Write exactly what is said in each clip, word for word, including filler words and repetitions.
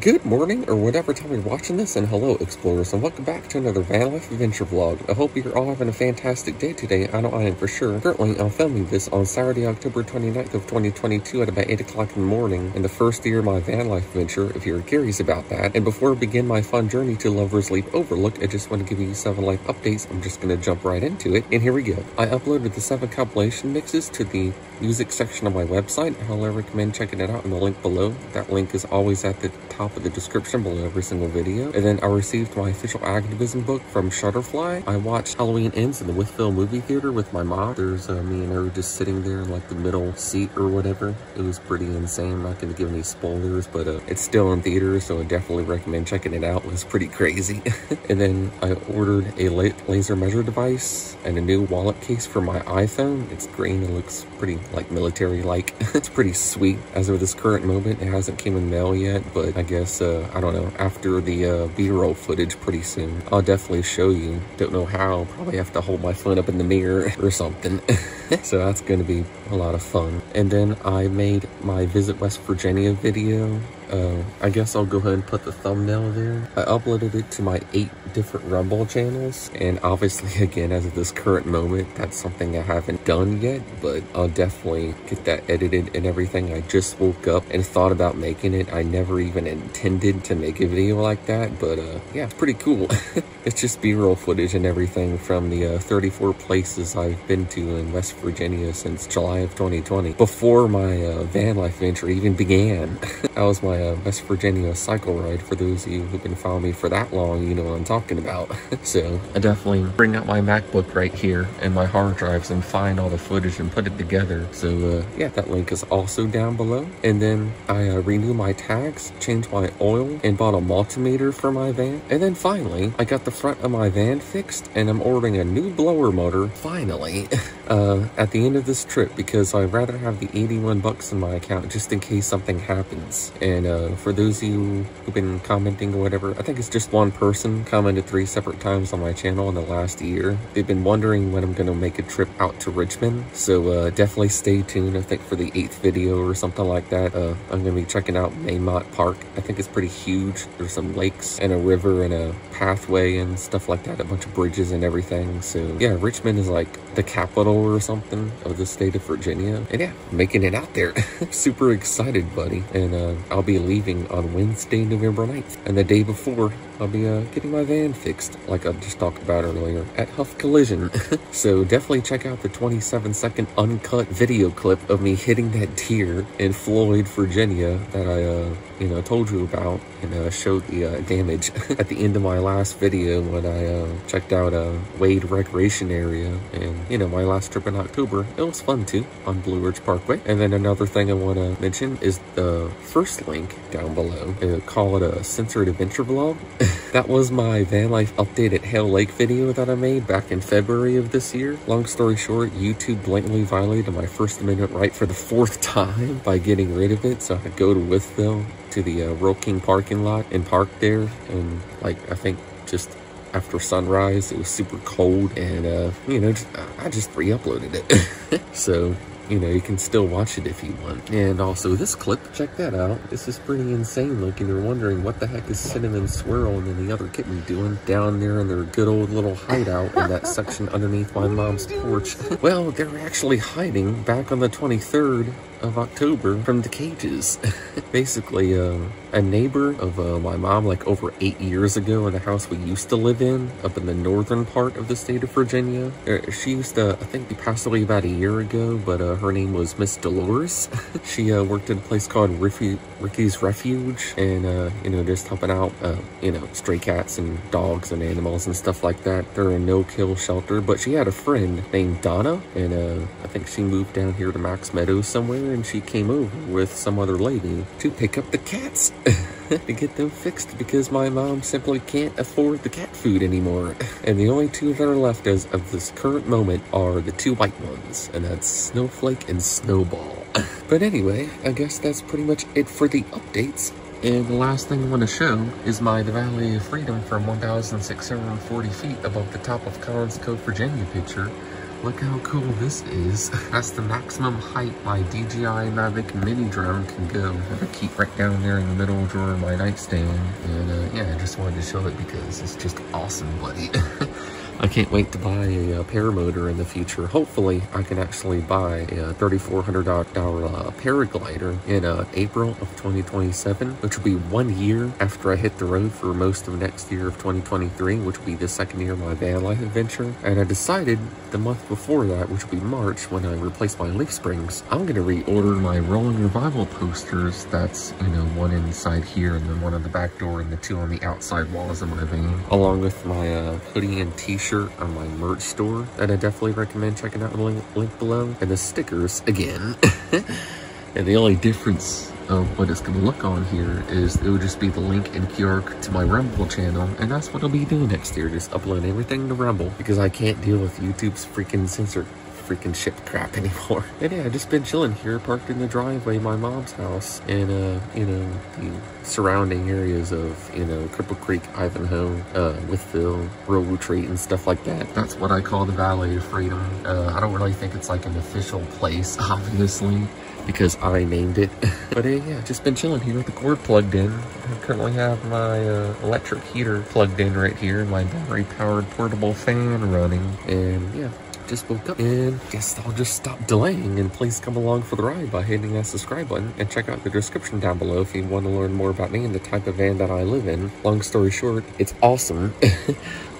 Good morning, or whatever time you're watching this, and hello explorers, and welcome back to another van life adventure vlog. I hope you're all having a fantastic day today. I know I am for sure. Currently, I'm filming this on Saturday, October twenty-ninth of twenty twenty-two at about eight o'clock in the morning, in the first year of my van life adventure, if you're curious about that. And before we begin my fun journey to Lovers Leap Overlook, I just want to give you seven life updates. I'm just going to jump right into it, and here we go. I uploaded the seven compilation mixes to the music section of my website. I highly recommend checking it out in the link below. That link is always at the top of the description below every single video. And then I received my official activism book from Shutterfly. I watched Halloween Ends in the Wytheville movie theater with my mom. There's uh, me and her just sitting there in like the middle seat or whatever. It was pretty insane. I'm not gonna give any spoilers, but uh, it's still in theaters, so I definitely recommend checking it out. It was pretty crazy. And then I ordered a laser measure device and a new wallet case for my iPhone. It's green and looks pretty like military-like. It's pretty sweet. As of this current moment, it hasn't came in mail yet, but I guess Uh, I don't know, after the uh, B-roll footage pretty soon, I'll definitely show you. Don't know how, probably have to hold my phone up in the mirror or something. So that's going to be a lot of fun. And then I made my Visit West Virginia video. Uh, I guess I'll go ahead and put the thumbnail there. I uploaded it to my eight different Rumble channels, and obviously, again, as of this current moment, that's something I haven't done yet, but I'll definitely get that edited and everything. I just woke up and thought about making it. I never even intended to make a video like that, but uh, yeah, it's pretty cool. It's just B-roll footage and everything from the uh, thirty-four places I've been to in West Virginia since July of twenty twenty, before my uh, van life venture even began. That was my uh, West Virginia cycle ride. For those of you who've been following me for that long, you know what I'm talking about. So I definitely bring out my MacBook right here and my hard drives and find all the footage and put it together. So uh, yeah, that link is also down below. And then I uh, renew my tags, changed my oil, and bought a multimeter for my van. And then finally, I got the front of my van fixed, and I'm ordering a new blower motor, finally, uh, at the end of this trip, because I'd rather have the eighty-one bucks in my account just in case something happens. And uh, for those of you who've been commenting or whatever, I think it's just one person commented three separate times on my channel in the last year. They've been wondering when I'm going to make a trip out to Richmond, so uh, definitely stay tuned, I think, for the eighth video or something like that. Uh, I'm going to be checking out Maymont Park. I think it's pretty huge. There's some lakes and a river and a pathway and stuff like that, a bunch of bridges and everything. So yeah, Richmond is like the capital or something of the state of Virginia, and yeah, making it out there. Super excited, buddy. And uh, I'll be leaving on Wednesday, November ninth, and the day before I'll be uh, getting my van fixed, like I just talked about earlier, at Huff Collision. So definitely check out the twenty-seven second uncut video clip of me hitting that deer in Floyd, Virginia, that I uh you know, told you about, and uh, showed the uh, damage at the end of my last video when I uh, checked out uh, Wade Recreation Area, and, you know, my last trip in October. It was fun, too, on Blue Ridge Parkway. And then another thing I want to mention is the first link down below. Uh, call it a censored adventure vlog. That was my van life update at Hale Lake video that I made back in February of this year. Long story short, YouTube blatantly violated my First Amendment right for the fourth time by getting rid of it, so I could go to Wytheville, to the uh, Royal King parking lot, and park there, and like I think just after sunrise it was super cold, and uh you know, just, I just re-uploaded it. So you know, you can still watch it if you want. And also this clip, check that out. This is pretty insane looking. You're wondering what the heck is Cinnamon Swirl and then the other kitten doing down there in their good old little hideout in that section underneath my mom's porch. Well, they're actually hiding back on the twenty-third of October from the cages. Basically, uh, a neighbor of uh, my mom, like over eight years ago, in the house we used to live in, up in the northern part of the state of Virginia. Uh, she used to, I think, she passed away about a year ago, but uh, her name was Miss Dolores. She uh, worked at a place called Rif Ricky's Refuge, and uh, you know, just helping out, uh, you know, stray cats and dogs and animals and stuff like that. They're a no-kill shelter, but she had a friend named Donna, and uh, I think she moved down here to Max Meadows somewhere, and she came over with some other lady to pick up the cats to get them fixed, because my mom simply can't afford the cat food anymore. And the only two that are left as of this current moment are the two white ones, and that's Snowflake and Snowball. But anyway, I guess that's pretty much it for the updates. And the last thing I want to show is my The Valley of Freedom from one thousand six hundred forty feet above the top of Collins Cove, Virginia picture. Look how cool this is. That's the maximum height my D J I Mavic Mini drone can go. I'm gonna keep right down there in the middle drawer of my nightstand. And uh, yeah, I just wanted to show it because it's just awesome, buddy. I can't wait to buy a, a paramotor in the future. Hopefully, I can actually buy a three thousand four hundred dollar uh, paraglider in uh, April of twenty twenty-seven, which will be one year after I hit the road for most of next year of twenty twenty-three, which will be the second year of my van life adventure. And I decided the month before that, which will be March, when I replace my leaf springs, I'm going to reorder my Rolling Revival posters. That's, you know, one inside here and then one on the back door and the two on the outside walls of my van, along with my uh, hoodie and t-shirt on my merch store that I definitely recommend checking out, the link, link below, and the stickers again. And the only difference of what it's going to look on here is it would just be the link and Q R to my Rumble channel, and that's what I'll be doing next year, just upload everything to Rumble, because I can't deal with YouTube's freaking censored freaking shit crap anymore. And yeah, I've just been chilling here, parked in the driveway of my mom's house, and uh, you know, the surrounding areas of, you know, Cripple Creek, Ivanhoe, uh, Wytheville, Rural Retreat, and stuff like that. That's what I call the Valley of Freedom. Uh, I don't really think it's like an official place, obviously, because I named it. But uh, yeah, just been chilling here with the cord plugged in. I currently have my uh, electric heater plugged in right here, my battery-powered portable fan running, and yeah, just woke up, and guess I'll just stop delaying, and please come along for the ride by hitting that subscribe button, and check out the description down below if you want to learn more about me and the type of van that I live in. Long story short, it's awesome.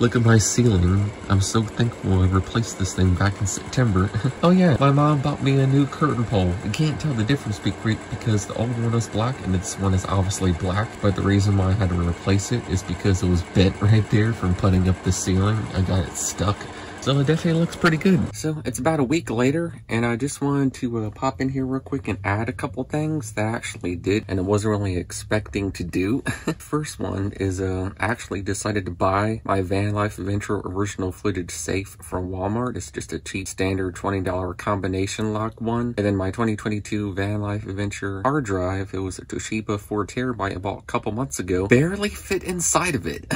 Look at my ceiling. I'm so thankful I replaced this thing back in September. Oh yeah, my mom bought me a new curtain pole. You can't tell the difference because the old one is black and this one is obviously black, but the reason why I had to replace it is because it was bent right there from putting up the ceiling. I got it stuck. So it definitely looks pretty good. So it's about a week later, and I just wanted to uh, pop in here real quick and add a couple things that I actually did and I wasn't really expecting to do. First one is uh, I actually decided to buy my Van Life Adventure original footage safe from Walmart. It's just a cheap standard twenty dollar combination lock one. And then my twenty twenty-two Van Life Adventure hard drive, it was a Toshiba four terabyte I bought a couple months ago, barely fit inside of it.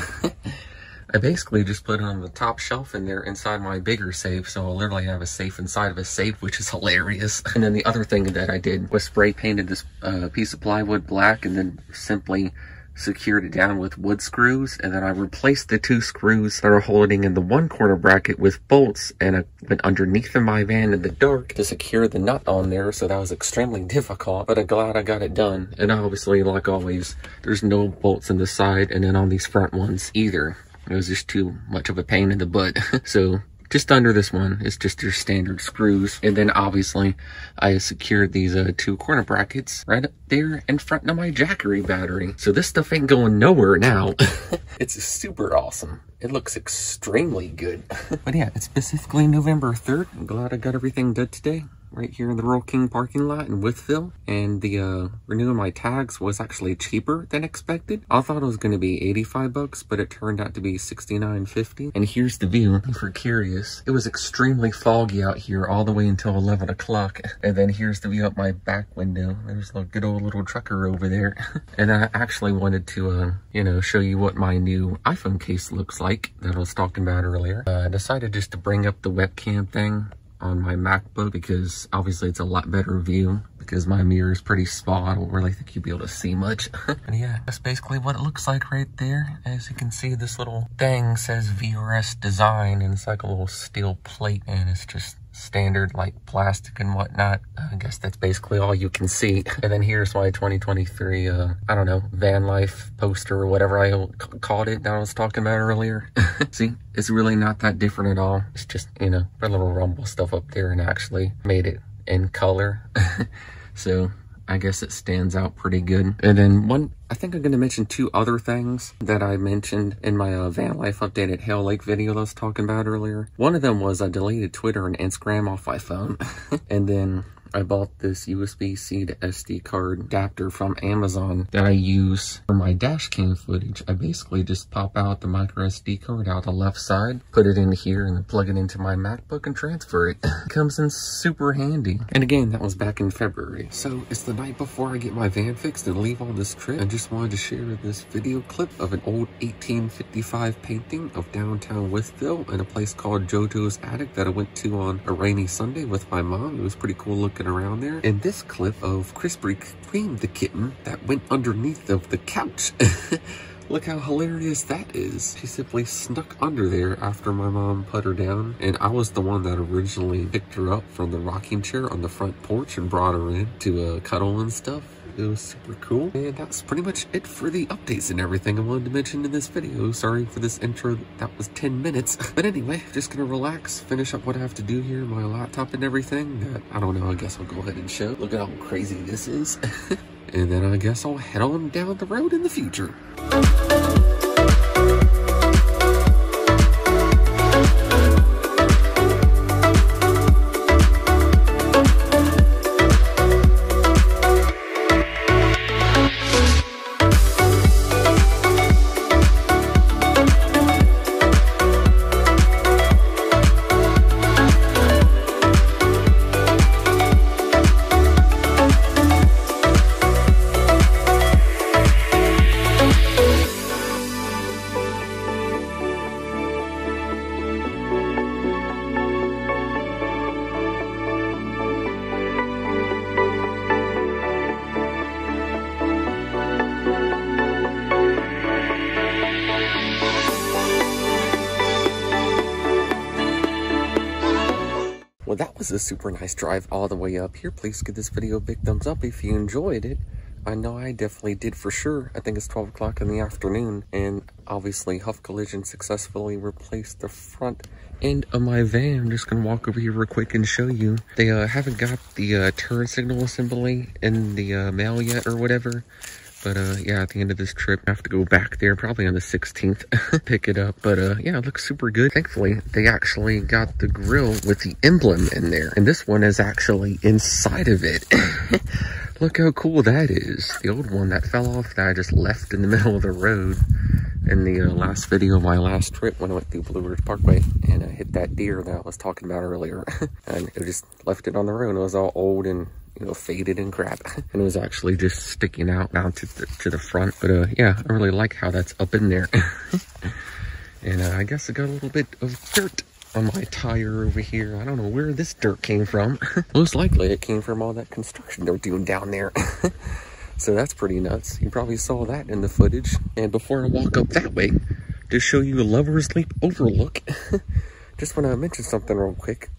I basically just put it on the top shelf in there inside my bigger safe, so I literally have a safe inside of a safe, which is hilarious. And then the other thing that I did was spray painted this uh, piece of plywood black and then simply secured it down with wood screws, and then I replaced the two screws that are holding in the one corner bracket with bolts, and I went underneath in my van in the dark to secure the nut on there, so that was extremely difficult, but I'm glad I got it done. And obviously, like always, there's no bolts on the side and then on these front ones either. It was just too much of a pain in the butt. So just under this one, it's just your standard screws. And then obviously I secured these uh, two corner brackets right up there in front of my Jackery battery. So this stuff ain't going nowhere now. It's super awesome. It looks extremely good. But yeah, it's specifically November third. I'm glad I got everything done today, right here in the Royal King parking lot in Wytheville. And the uh, renewing my tags was actually cheaper than expected. I thought it was going to be eighty-five bucks, but it turned out to be sixty-nine fifty. And here's the view, if you're curious. It was extremely foggy out here all the way until eleven o'clock. And then here's the view out my back window. There's a good old little trucker over there. And I actually wanted to, uh, you know, show you what my new iPhone case looks like that I was talking about earlier. Uh, I decided just to bring up the webcam thing on my MacBook because obviously it's a lot better view because my mirror is pretty small. I don't really think you'll be able to see much. But yeah, that's basically what it looks like right there. As you can see, this little thing says V R S Design, and it's like a little steel plate, and it's just standard like plastic and whatnot. I guess that's basically all you can see. And then here's my twenty twenty-three, uh, I don't know, van life poster or whatever I called it that I was talking about earlier. See, it's really not that different at all. It's just, you know, put a little Rumble stuff up there and actually made it in color. So I guess it stands out pretty good. And then one, I think I'm gonna mention two other things that I mentioned in my uh, Van Life updated Hale Lake video that I was talking about earlier. One of them was I deleted Twitter and Instagram off my phone. And then I bought this U S B C to S D card adapter from Amazon that I use for my dash cam footage. I basically just pop out the micro S D card out the left side, put it in here, and then plug it into my MacBook and transfer it. It comes in super handy. And again, that was back in February. So it's the night before I get my van fixed and leave on this trip. I just wanted to share this video clip of an old eighteen fifty-five painting of downtown Wytheville in a place called JoJo's Attic that I went to on a rainy Sunday with my mom. It was pretty cool looking around there. And this clip of Krispy Kreme the kitten that went underneath of the couch. Look how hilarious that is. She simply snuck under there after my mom put her down, and I was the one that originally picked her up from the rocking chair on the front porch and brought her in to uh, cuddle and stuff. It was super cool. And that's pretty much it for the updates and everything I wanted to mention in this video. Sorry for this intro. That was ten minutes. But anyway, just gonna relax, finish up what I have to do here, my laptop and everything. That, I don't know, I guess I'll go ahead and show. Look at how crazy this is. And then I guess I'll head on down the road in the future. Well, that was a super nice drive all the way up here. Please give this video a big thumbs up if you enjoyed it. I know I definitely did for sure. I think it's twelve o'clock in the afternoon, and obviously Huff Collision successfully replaced the front end of my van. I'm just gonna walk over here real quick and show you. They uh, haven't got the uh, turn signal assembly in the uh, mail yet or whatever. But uh, yeah, at the end of this trip, I have to go back there probably on the sixteenth, pick it up. But uh, yeah, it looks super good. Thankfully, they actually got the grill with the emblem in there. And this one is actually inside of it. Look how cool that is. The old one that fell off that I just left in the middle of the road in the uh, last video of my last trip when I went through Blue Ridge Parkway and I hit that deer that I was talking about earlier. And I just left it on the road. It was all old and, you know, faded and crap, and it was actually just sticking out mounted to, to the front. But uh yeah, I really like how that's up in there. And uh, I guess I got a little bit of dirt on my tire over here. I don't know where this dirt came from. Most likely it came from all that construction they're doing down there. So that's pretty nuts. You probably saw that in the footage. And before I walk up that way, just show you a Lovers Leap Overlook. Just want to mention something real quick.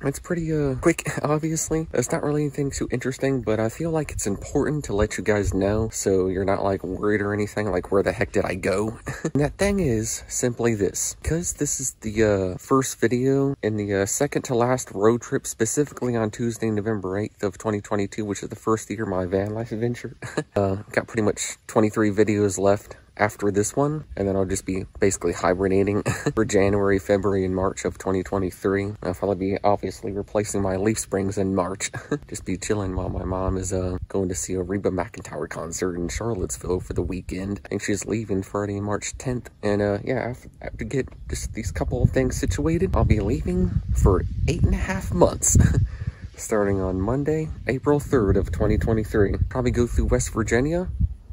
It's pretty uh quick, obviously. It's not really anything too interesting, but I feel like it's important to let you guys know so you're not like worried or anything like where the heck did I go. And that thing is simply this, because this is the uh first video in the uh, second to last road trip, specifically on Tuesday, November eighth of twenty twenty-two, which is the first year of my van life adventure. Uh got pretty much twenty-three videos left after this one, and then I'll just be basically hibernating for January, February, and March of twenty twenty-three. I'll probably be obviously replacing my leaf springs in March. Just be chilling while my mom is uh, going to see a Reba McEntire concert in Charlottesville for the weekend. I think she's leaving Friday, March tenth. And uh, yeah, I have to get just these couple of things situated. I'll be leaving for eight and a half months. Starting on Monday, April third of twenty twenty-three. Probably go through West Virginia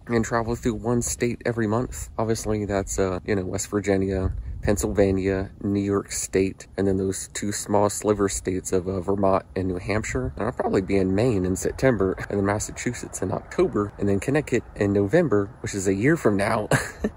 and travel through one state every month. Obviously, that's, uh, you know, West Virginia, Pennsylvania, New York State, and then those two small sliver states of uh, Vermont and New Hampshire. And I'll probably be in Maine in September, and then Massachusetts in October, and then Connecticut in November, which is a year from now.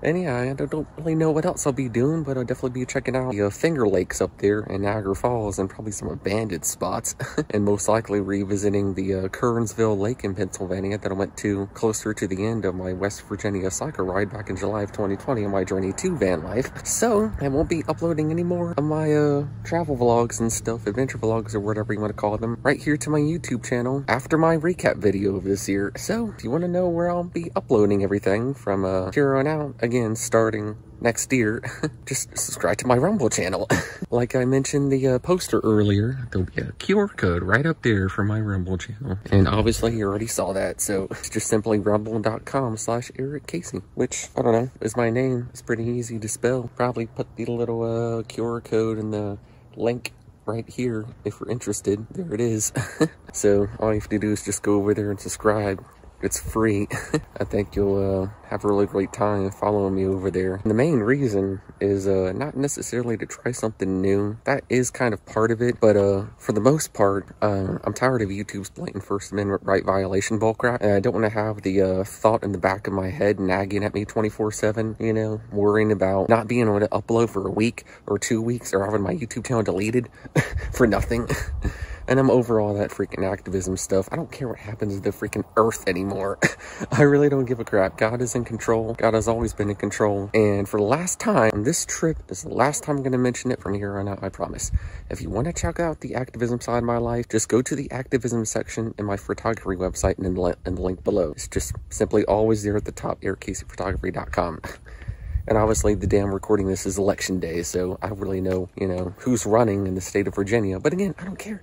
And yeah, I don't really know what else I'll be doing, but I'll definitely be checking out the uh, Finger Lakes up there and Niagara Falls and probably some abandoned spots. And most likely revisiting the uh, Kernsville Lake in Pennsylvania that I went to closer to the end of my West Virginia cycle ride back in July of twenty twenty on my journey to van life. So I won't be uploading any more of my uh, travel vlogs and stuff, adventure vlogs or whatever you want to call them, right here to my YouTube channel after my recap video of this year. So if you want to know where I'll be uploading everything from uh, here on out, again, starting next year, just subscribe to my Rumble channel. Like I mentioned the uh, poster earlier, there'll be a Q R code right up there for my Rumble channel. And obviously you already saw that, so it's just simply rumble.com slash Eric Casey, which, I don't know, is my name. It's pretty easy to spell. Probably put the little uh, Q R code in the link right here if you're interested. There it is. So all you have to do is just go over there and subscribe. It's free. I think you'll uh, have a really great time following me over there. And the main reason is uh, not necessarily to try something new. That is kind of part of it, but uh, for the most part, uh, I'm tired of YouTube's blatant First Amendment right violation bullcrap, and I don't want to have the uh, thought in the back of my head nagging at me twenty-four seven, you know, worrying about not being able to upload for a week or two weeks or having my YouTube channel deleted for nothing. And I'm over all that freaking activism stuff. I don't care what happens to the freaking earth anymore. I really don't give a crap. God is in control. God has always been in control. And for the last time, this trip is the last time I'm going to mention it from here on out, I promise. If you want to check out the activism side of my life, just go to the activism section in my photography website and in the, in the link below. It's just simply always there at the top, Eric Casey Photography dot com. And obviously the day I'm recording this is election day, so I really know, you know, who's running in the state of Virginia. But again, I don't care.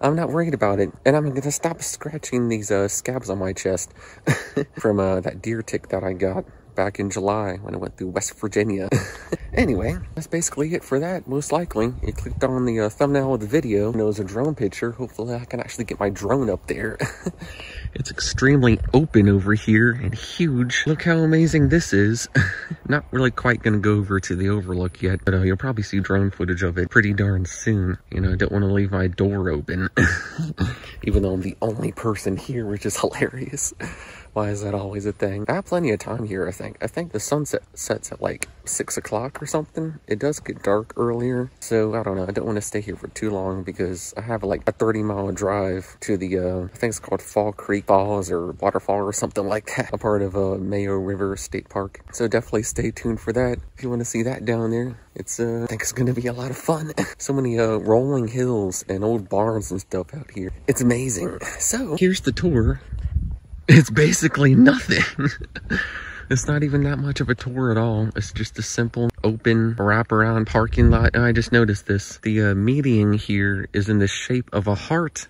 I'm not worried about it. And I'm going to stop scratching these uh, scabs on my chest from uh, that deer tick that I got back in July when I went through West Virginia. Anyway, that's basically it for that. Most likely, you clicked on the uh, thumbnail of the video and it was a drone picture. Hopefully I can actually get my drone up there. It's extremely open over here and huge. Look how amazing this is. Not really quite gonna go over to the overlook yet, but uh, you'll probably see drone footage of it pretty darn soon. You know, I don't want to leave my door open. Even though I'm the only person here, which is hilarious. Why is that always a thing? I have plenty of time here, I think. I think the sunset sets at like six o'clock or something. It does get dark earlier. So I don't know. I don't want to stay here for too long because I have like a thirty mile drive to the, uh, I think it's called Fall Creek Falls or Waterfall or something like that. A part of uh, Mayo River State Park. So definitely stay tuned for that. If you want to see that down there, it's, uh, I think it's going to be a lot of fun. So many uh, rolling hills and old barns and stuff out here. It's amazing. So here's the tour. It's basically nothing. It's not even that much of a tour at all. It's just a simple open wraparound parking lot. And I just noticed this. The uh, median here is in the shape of a heart.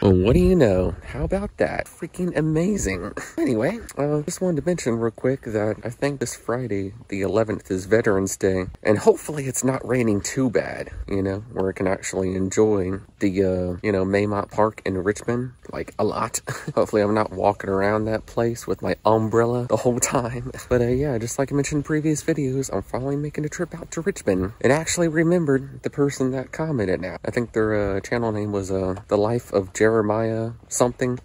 Well, what do you know? How about that? Freaking amazing. Anyway, I uh, just wanted to mention real quick that I think this Friday, the eleventh, is Veterans Day. And hopefully it's not raining too bad, you know, where I can actually enjoy the, uh, you know, Maymont Park in Richmond, like, a lot. Hopefully I'm not walking around that place with my umbrella the whole time. But, uh, yeah, just like I mentioned in previous videos, I'm finally making a trip out to Richmond. And actually remembered the person that commented now. I think their uh, channel name was uh, The Life of Jeremiah something.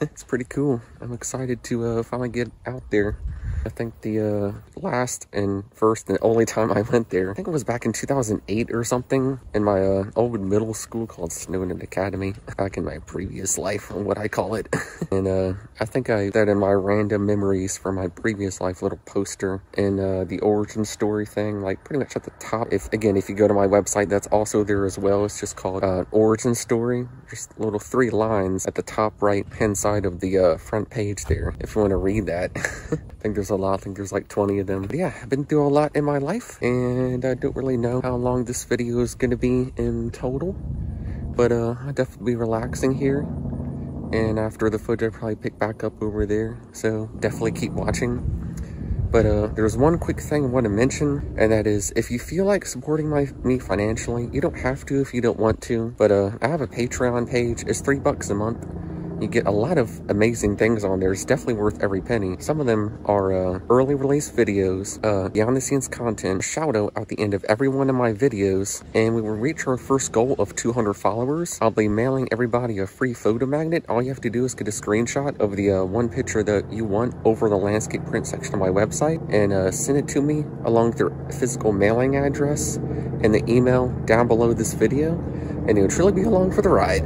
It's pretty cool. I'm excited to uh, finally get out there. I think the uh, last and first and only time I went there, I think it was back in two thousand eight or something in my uh, old middle school called Snowden Academy, back in my previous life, what I call it. And uh, I think I that in my random memories for my previous life little poster and uh, the origin story thing, like pretty much at the top. If again, if you go to my website, that's also there as well. It's just called uh, Origin Story. Just little three lines at the top right hand side of the uh, front page there. If you want to read that, I think there's a lot. I think there's like twenty of them. But yeah, I've been through a lot in my life and I don't really know how long this video is going to be in total, but uh, I'll definitely be relaxing here. And after the footage, I'll probably pick back up over there. So definitely keep watching. But uh, there's one quick thing I want to mention, and that is if you feel like supporting my me financially, you don't have to if you don't want to. But uh, I have a Patreon page. It's three bucks a month. You get a lot of amazing things on there. It's definitely worth every penny. Some of them are uh, early release videos, uh, behind the scenes content, shout out at the end of every one of my videos, and we will reach our first goal of two hundred followers. I'll be mailing everybody a free photo magnet. All you have to do is get a screenshot of the uh, one picture that you want over the landscape print section of my website and uh, send it to me along with their physical mailing address and the email down below this video, and it'll truly be along for the ride.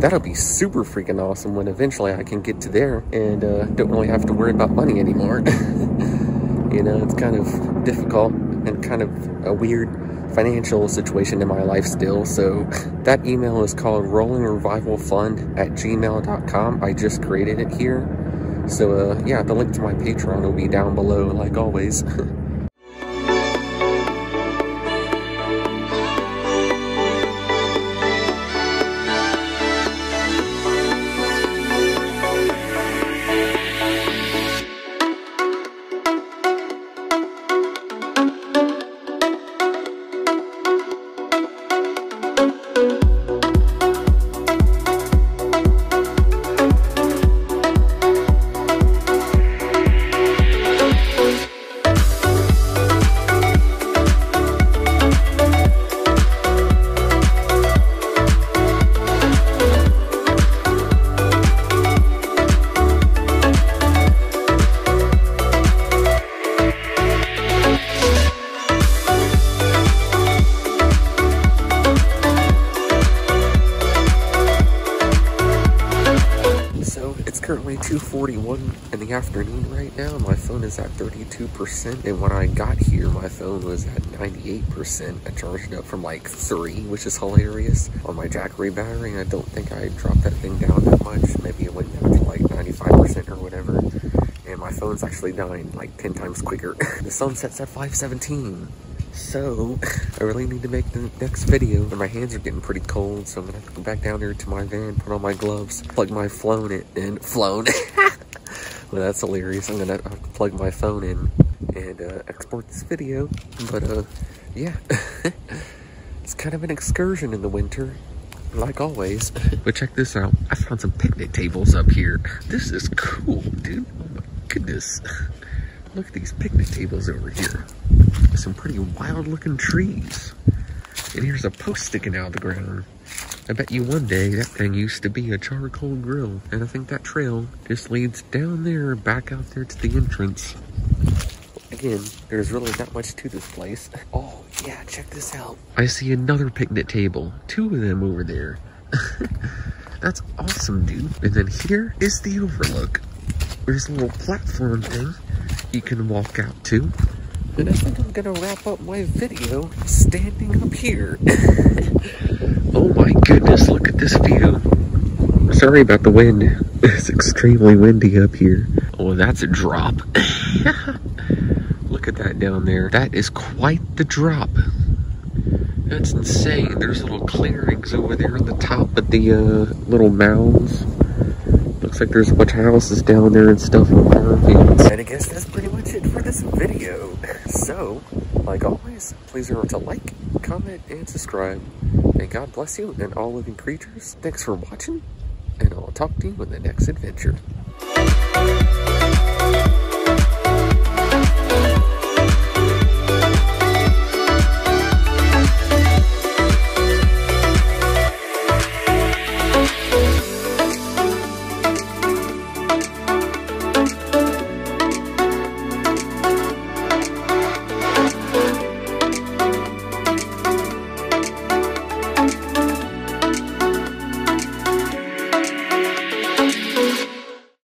That'll be super freaking awesome when eventually I can get to there and uh, don't really have to worry about money anymore. You know, it's kind of difficult and kind of a weird financial situation in my life still. So that email is called Rolling Revival Fund at gmail dot com. I just created it here. So uh, yeah, the link to my Patreon will be down below, like always. two forty-one in the afternoon right now. My phone is at thirty-two percent, and when I got here my phone was at ninety-eight percent. I charged it up from like three, which is hilarious, on my Jackery battery. I don't think I dropped that thing down that much. Maybe it went down to like ninety-five percent or whatever, and my phone's actually dying like ten times quicker. The sun sets at five seventeen. So, I really need to make the next video. And my hands are getting pretty cold, so I'm gonna have to go back down there to my van, put on my gloves, plug my phone in, and flown. Well, that's hilarious. I'm gonna have to plug my phone in and uh, export this video. But, uh, yeah. It's kind of an excursion in the winter, like always. But check this out. I found some picnic tables up here. This is cool, dude. Oh my goodness. Look at these picnic tables over here. Some pretty wild looking trees. And here's a post sticking out of the ground. I bet you one day that thing used to be a charcoal grill. And I think that trail just leads down there, back out there to the entrance. Again, there's really not much to this place. Oh yeah, check this out. I see another picnic table. Two of them over there. That's awesome, dude. And then here is the overlook. There's a little platform thing you can walk out to. And I think I'm gonna wrap up my video standing up here. Oh my goodness, look at this view. Sorry about the wind. It's extremely windy up here. Oh, that's a drop. Look at that down there. That is quite the drop. That's insane. There's little clearings over there on the top of the uh, little mounds. Looks like there's a bunch of houses down there and stuff with our fields. And I guess that's pretty much it for this video. So, like always, please remember to like, comment, and subscribe. And God bless you and all living creatures. Thanks for watching, and I'll talk to you in the next adventure.